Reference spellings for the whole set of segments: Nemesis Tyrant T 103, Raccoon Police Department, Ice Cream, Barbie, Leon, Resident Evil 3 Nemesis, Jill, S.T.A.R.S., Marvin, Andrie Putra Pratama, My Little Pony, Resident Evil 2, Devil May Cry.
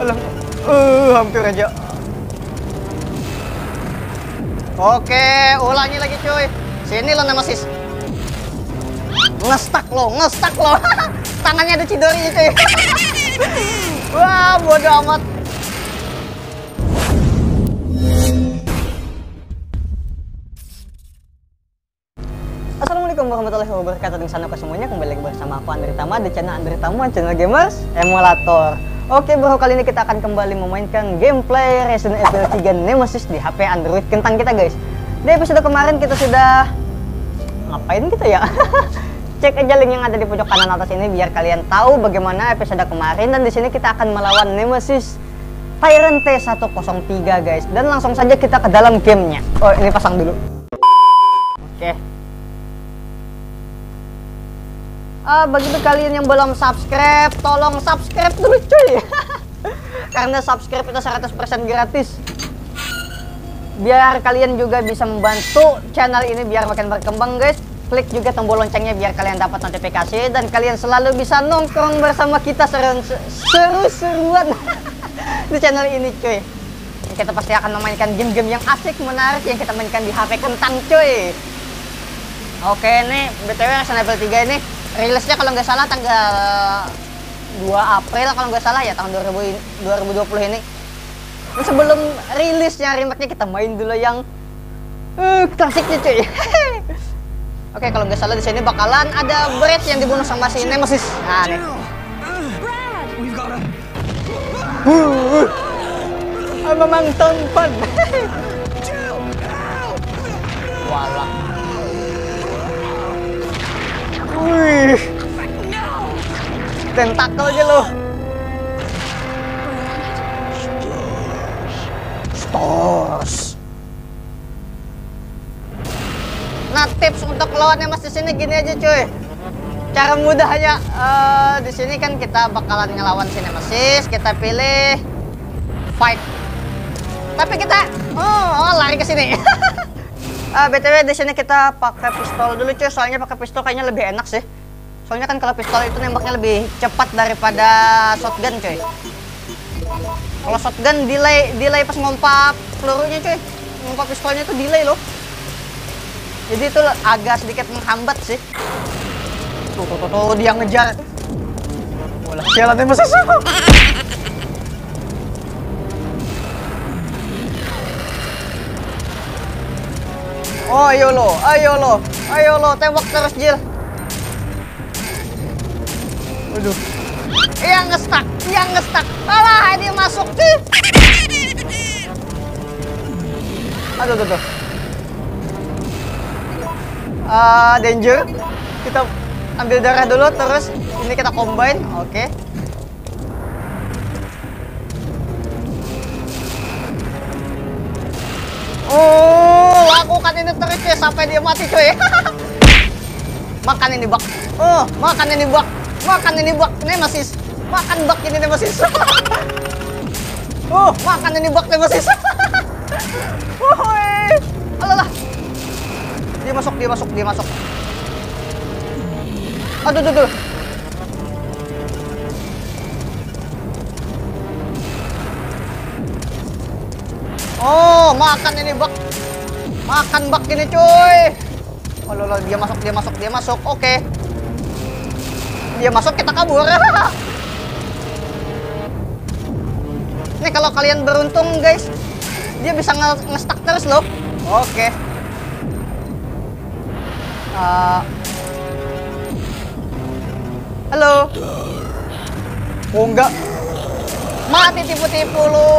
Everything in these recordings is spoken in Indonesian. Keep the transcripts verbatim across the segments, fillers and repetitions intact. Alah, uh, hampir aja. Oke, ulangi lagi cuy. Sini lo Nemesis. Ngestak lo, ngestak lo. Tangannya ada cidorinya cuy. Wah, bodoh amat. Assalamualaikum warahmatullahi wabarakatuh. Di sana semuanya kembali lagi bersama aku Andrie Tama di channel Andrie Tama, channel gamers emulator. Oke bro, kali ini kita akan kembali memainkan gameplay Resident Evil tiga Nemesis di H P Android kentang kita guys. Di episode kemarin kita sudah... ngapain kita ya? Cek aja link yang ada di pojok kanan atas ini biar kalian tahu bagaimana episode kemarin. Dan di sini kita akan melawan Nemesis Tyrant T seratus tiga guys. Dan langsung saja kita ke dalam gamenya. Oh ini pasang dulu. Oke. Uh, bagi kalian yang belum subscribe, tolong subscribe dulu cuy. Karena subscribe itu seratus persen gratis. Biar kalian juga bisa membantu channel ini biar makin berkembang guys. Klik juga tombol loncengnya biar kalian dapat notifikasi. Dan kalian selalu bisa nongkrong bersama kita seru-seruan di channel ini cuy. Kita pasti akan memainkan game-game yang asik, menarik yang kita mainkan di H P kentang cuy. Oke nih, B T W Resident Evil tiga ini rilisnya kalau nggak salah tanggal dua April kalau nggak salah ya, tahun dua ribu dua puluh ini. Sebelum rilisnya remake-nya kita main dulu yang uh, klasiknya cuy. Oke kalau nggak salah di sini bakalan ada Brad yang dibunuh sama si Nemesis. Nah nih. Memang tempat. Walah. Wih, tentakel aja lo. S T A R S. Nah tips untuk lawannya mas di sini gini aja cuy. Cara mudahnya uh, di sini kan kita bakalan ngelawan si Nemesis, kita pilih fight. Tapi kita oh, oh lari ke sini. Uh, B T W di sini kita pakai pistol dulu cuy, soalnya pakai pistol kayaknya lebih enak sih. Soalnya kan kalau pistol itu nembaknya lebih cepat daripada shotgun cuy. Kalau shotgun delay delay pas ngompak pelurunya cuy, ngompak pistolnya itu delay loh. Jadi itu agak sedikit menghambat sih. Tuh tuh tuh, tuh dia ngejar. Walah, sialannya masih susah. Oh ayo lo, ayo lo, ayo lo, tembak terus Jill. Waduh. Yang ngestak, yang ngestak. Alah ini masuk sih. Aduh tuh tuh. Uh, danger. Kita ambil darah dulu terus ini kita combine, oke. Okay. Oh. Lakukan ini terus cuy sampai dia mati cuy. Makan ini bak. Oh, makan ini bak. Makan ini bak. Nemesis. Makan bak ini Nemesis. Oh, makan ini bak Nemesis. Woi. Alalah. Dia masuk, dia masuk, dia masuk. Aduh, aduh, aduh. Oh, makan ini bak. Makan bak gini cuy. Oh lho, lho, dia masuk, dia masuk, dia masuk. Oke okay. Dia masuk, kita kabur. Nih kalau kalian beruntung guys, dia bisa nge-stuck terus loh. Oke okay. uh. Halo. Oh enggak. Mati tipu-tipu lu.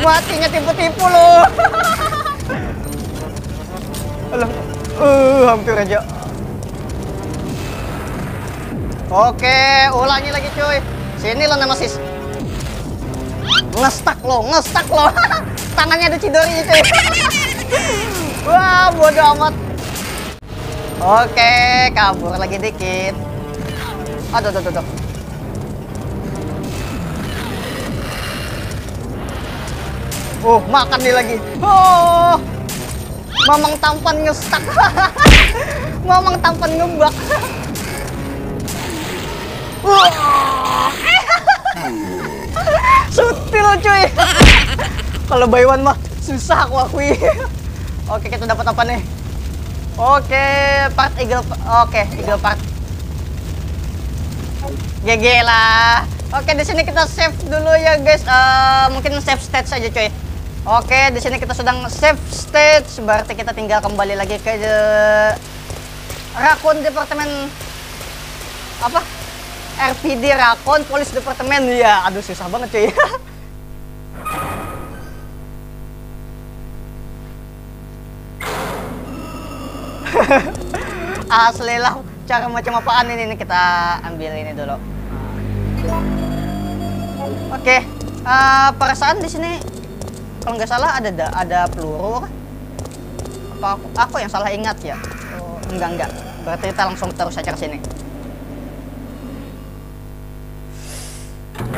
Matinya tipu-tipu lu. Alah, uh, hampir aja. Oke, ulangi lagi cuy. Sini lo Nemesis. Ngestak lo, ngestak lo. Tangannya ada cidorinya cuy. Wah, bodoh amat. Oke, kabur lagi dikit. Aduh, aduh, aduh. Oh, makan nih lagi. Oh. Mamang tampan ngestak. Mamang tampan ngembak. Sutil cuy. Kalau buy one mah susah aku akui. Oke, kita dapat apa nih? Oke, part eagle. Oke, eagle part. G G lah. Oke, di sini kita save dulu ya guys. Uh, mungkin save stage aja cuy. Oke, di sini kita sedang save stage. Berarti kita tinggal kembali lagi ke uh, Raccoon Departemen apa? R P D Raccoon Police Department. Ya, aduh susah banget cuy. Asli lah, cara macam apaan ini? Ini kita ambil ini dulu. Oke, okay. uh, perasaan di sini kalau nggak salah ada ada peluru. Apa aku, aku yang salah ingat ya? Oh, enggak enggak. Berarti kita langsung terus aja ke sini.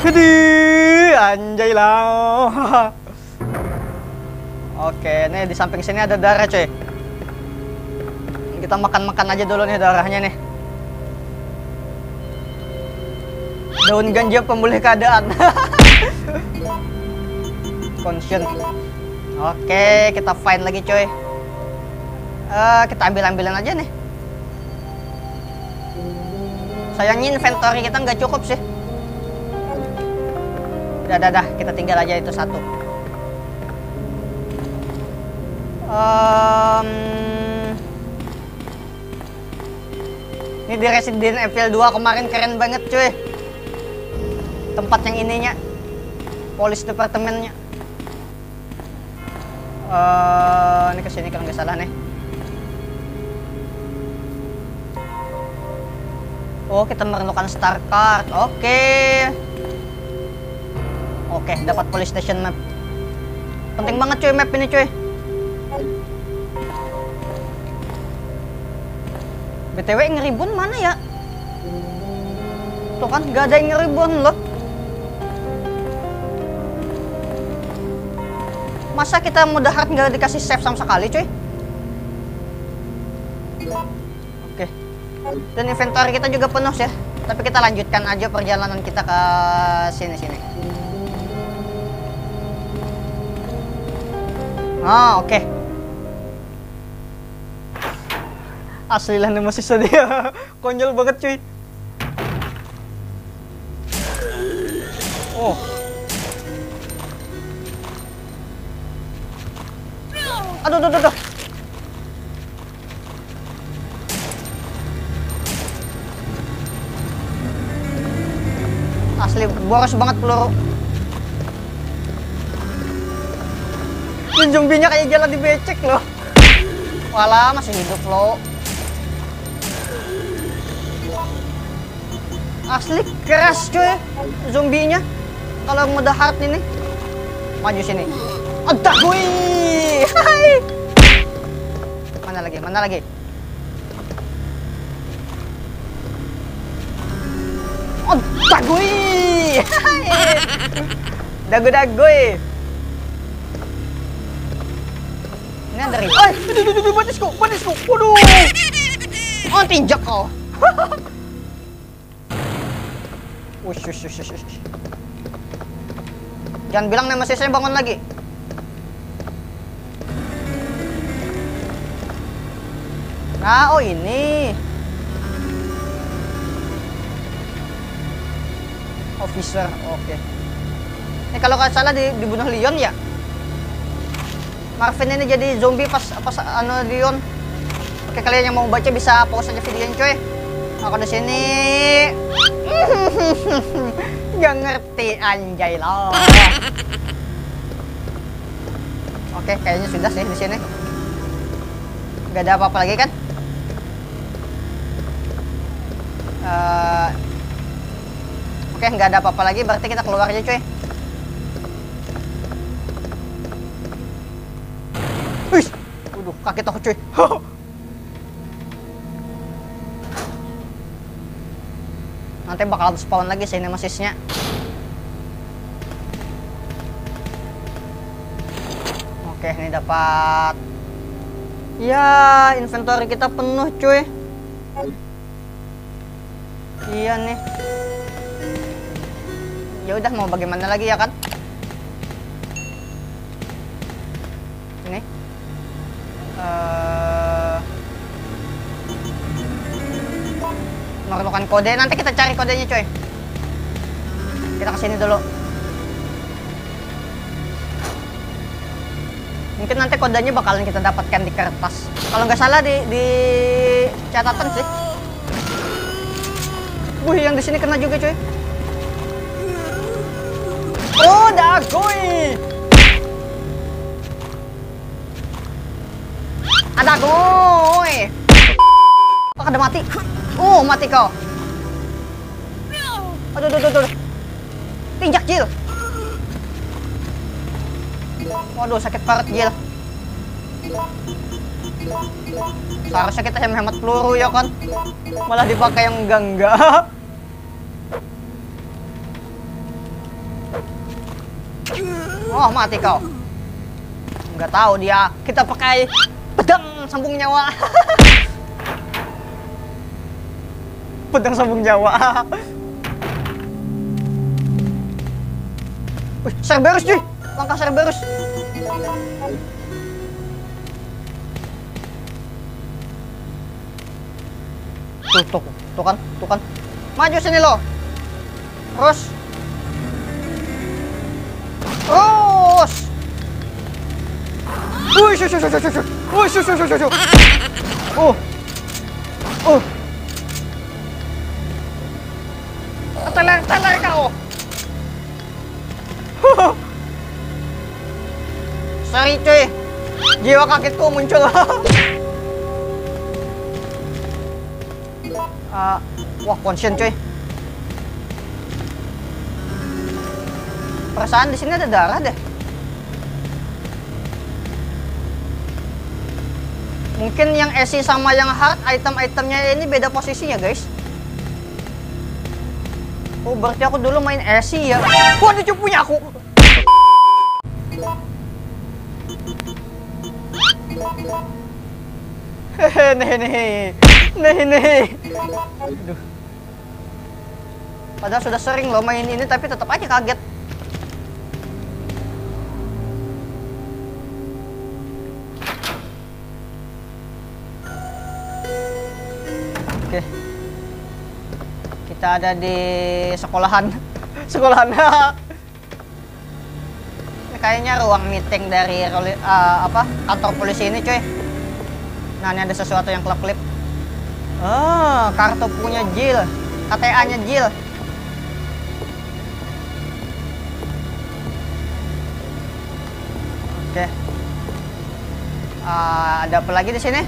Hidih, anjay lah. Oke, nih di samping sini ada darah cuy. Kita makan-makan aja dulu nih darahnya nih. Daun ganja pemulih keadaan. Conscience. Oke, kita find lagi cuy. Uh, kita ambil-ambilin aja nih. Sayangnya inventory kita nggak cukup sih. Udah, dah, dah, kita tinggal aja itu satu. Um, ini di Resident Evil dua kemarin keren banget cuy. Tempat yang ininya, Police Department-nya. Uh, ini kesini kalau nggak salah nih. Oh, kita memerlukan star card. Oke. Okay. Oke, okay, dapat police station map. Penting banget cuy map ini cuy. B T W ngeribun mana ya? Tuh kan gak ada yang ngeribun loh. Masa kita mudah hard gak dikasih save sama sekali cuy? Oke, okay. Dan inventory kita juga penuh ya. Tapi kita lanjutkan aja perjalanan kita ke sini-sini. Ah, oke. Okay. Aslilah Nemesis dia. Konyol banget, cuy. Oh. Aduh, aduh, aduh. Asli boros banget peluru. Zombinya kayak jalan di becek loh. Walah, masih hidup loh. Asli keras cuy zombinya. Kalau mode hard ini. Maju sini. Aduh, wih. Hai. Mana lagi? Mana lagi? Aduh, wih. Hai. Dagu-dagu. Dari ay, aduh, aduh, aduh, batisku, batisku, waduh. Oh, tinjak kau. Ush, ush, ush, ush. Jangan bilang Nemesisnya bangun lagi. Nah, oh ini officer, oke okay. Ini kalau nggak salah dibunuh Leon ya? Marvin ini jadi zombie pas pas anu Leon. Oke, kalian yang mau baca bisa pause aja videonya cuy. Aku di sini nggak ngerti anjay lah. Oke, kayaknya sudah sih di sini. Gak ada apa-apa lagi kan? Uh, Oke, nggak ada apa-apa lagi. Berarti kita keluar aja cuy. Kaget aku cuy. Nanti bakal spawn lagi sih Nemesisnya. Oke, ini dapat. Ya, inventory kita penuh cuy. Iya nih. Ya udah, mau bagaimana lagi ya kan? Ini. Uh, memerlukan kode. Nanti kita cari kodenya, coy. Kita kesini dulu. Mungkin nanti kodenya bakalan kita dapatkan di kertas. Kalau nggak salah di, di catatan sih. Wih, yang di sini kena juga, coy. Oh, dagui. Ada gue. Kok ada mati? Oh, mati kau. Aduh, aduh, aduh, aduh. Tinjak, Jill. Waduh, sakit parut, Jill. Seharusnya kita hemat peluru ya kan, malah dipakai yang enggak-enggak. Oh, mati kau. Enggak tahu dia. Kita pakai pedang sambung nyawa. Pedang sambung nyawa. Wih, Cerberus, cuy. Langkah Cerberus. Tuh, tuh, tuh kan, tuh kan. Maju sini lo. Terus. Terus. Wih, shush, shush, shush, shush. Wih, shush, shush, shush, shush. Oh. Oh. Teler, teler kau. Sorry cuy, jiwa kagetku muncul. uh, Wah, konsen cuy. Perasaan di sini ada darah deh. Mungkin yang esi sama yang hard, item-itemnya ini beda posisinya guys. Oh, berarti aku dulu main esi ya. Waduh, cuy, punya aku. Hehehe, nih nih, nih nih. Aduh. Padahal sudah sering loh main ini, tapi tetap aja kaget. Oke, kita ada di sekolahan, sekolahan. Kayaknya ruang meeting dari uh, apa kantor polisi ini, cuy. Nah, ini ada sesuatu yang klip-klip. Oh, kartu punya Jill, K T A-nya Jill. Oke. Okay. Uh, ada apa lagi di sini?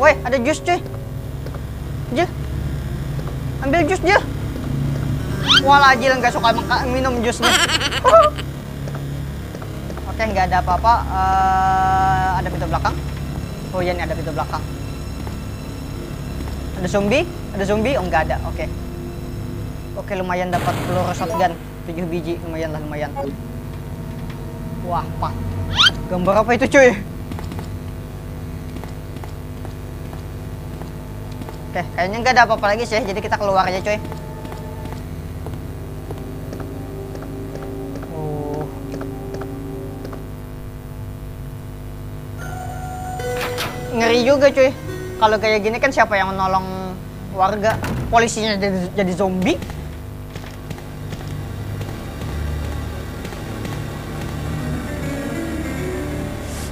Woi, ada jus, cuy. Jill. Ambil jus dia. Walah, Jill nggak suka minum jusnya. Oke, nggak ada apa-apa. Uh, ada pintu belakang. Oh iya, ini ada pintu belakang. Ada zombie? Ada zombie? Oh, nggak ada. Oke. Oke, lumayan dapat peluru shotgun. tujuh biji. Lumayan lah, lumayan. Wah, pak. Gambar apa itu, cuy? Oke, kayaknya nggak ada apa-apa lagi sih, jadi kita keluar aja, coy. Oh. Ngeri juga, coy. Kalau kayak gini kan siapa yang nolong warga? Polisinya jadi, jadi zombie.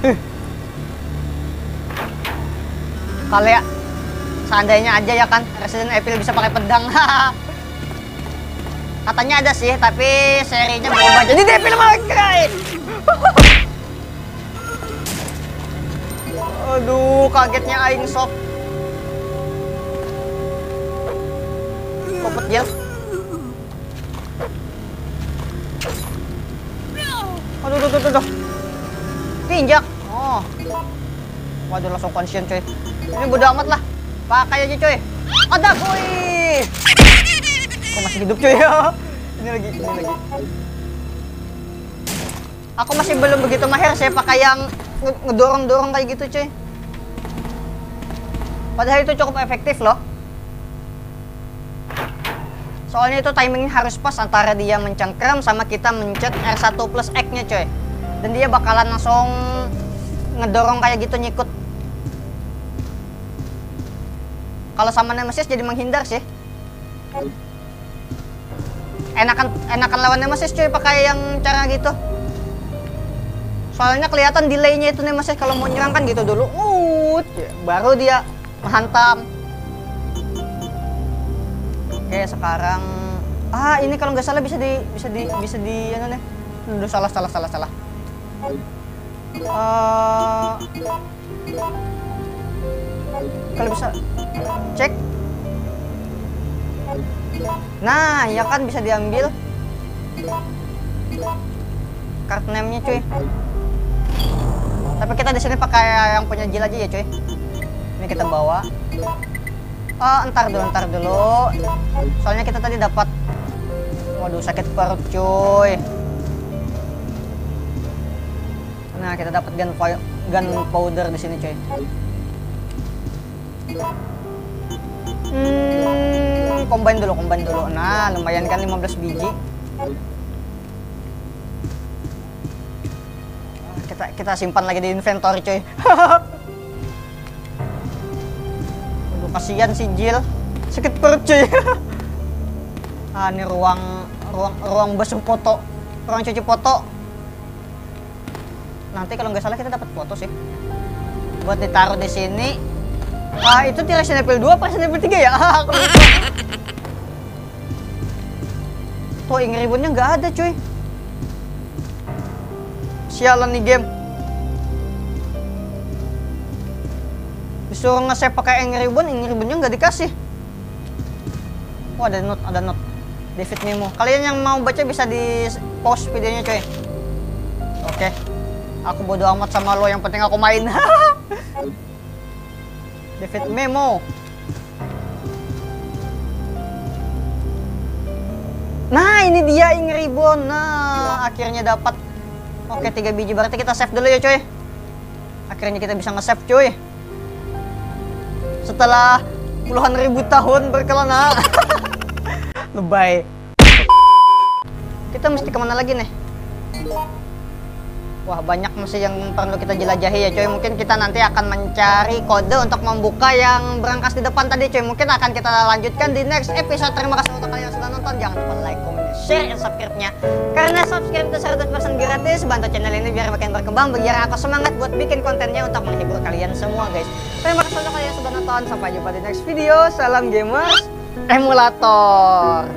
Huh. Kalau ya. Seandainya aja ya kan, Resident Evil bisa pakai pedang. Katanya ada sih, tapi serinya berubah jadi Devil May Cry. Aduh, kagetnya aing sob. Kopet, Jill. Aduh, aduh, aduh, aduh. Tinjak. Oh. Waduh, langsung konsen, cuy. Ini bodo amat lah. Pakai aja, cuy. Ada gue. Aku masih hidup, cuy. Ini lagi, ini lagi. Aku masih belum begitu mahir sih pakai yang ngedorong-dorong kayak gitu, cuy. Padahal itu cukup efektif loh. Soalnya itu timingnya harus pas antara dia mencengkram sama kita mencet R satu plus X-nya coy. Dan dia bakalan langsung ngedorong kayak gitu nyikut. Kalau sama Nemesis jadi menghindar sih. Enakan enakan lawan Nemesis cuy pakai yang cara gitu. Soalnya kelihatan delay-nya itu Nemesis kalau mau nyerang kan gitu dulu. Uh, baru dia menghantam. Oke, sekarang ah ini kalau nggak salah bisa di bisa di bisa di ya, nih. Udah salah salah salah salah. Uh, kalau bisa cek. Nah, ya kan bisa diambil card name-nya cuy. Tapi kita di sini pakai yang punya Jill aja ya cuy. Ini kita bawa. Oh, entar dulu, entar dulu. Soalnya kita tadi dapat, waduh sakit perut cuy. Nah, kita dapat gun gunpowder di sini cuy. Hmm, combine dulu, combine dulu. Nah, lumayan kan lima belas biji. Kita kita simpan lagi di inventory, coy. Aduh, kasihan si Jill. Sakit perut, coy. Ah, ini ruang ruang ruang basuh foto. Ruang cuci foto. Nanti kalau nggak salah kita dapat foto sih. Buat ditaruh di sini. Ah, itu tiga Resident Evil dua apa Resident Evil tiga ya? Ah, aku lupa. Tuh, ing ribbonnya nggak ada cuy. Sialan nih game. Disuruh nge-save pakai ing ribbon, ing ribbonnya nggak dikasih. Wah, ada note, ada note. David Memo. Kalian yang mau baca bisa di pause videonya cuy. Oke. Aku bodo amat sama lo, yang penting aku main. David Memo. Nah, ini dia ing ribbon. Nah, akhirnya dapat. Oke, tiga biji. Berarti kita save dulu ya, cuy. Akhirnya kita bisa nge-save, cuy. Setelah puluhan ribu tahun berkelana. Lebay. Kita mesti kemana lagi nih? Wah, banyak masih yang perlu kita jelajahi ya cuy. Mungkin kita nanti akan mencari kode untuk membuka yang berangkas di depan tadi cuy. Mungkin akan kita lanjutkan di next episode. Terima kasih untuk kalian yang sudah nonton. Jangan lupa like, comment, share, dan subscribe-nya. Karena subscribe itu seratus persen gratis. Bantu channel ini biar makin berkembang, biar aku semangat buat bikin kontennya untuk menghibur kalian semua guys. Terima kasih untuk kalian yang sudah nonton. Sampai jumpa di next video. Salam gamers, emulator.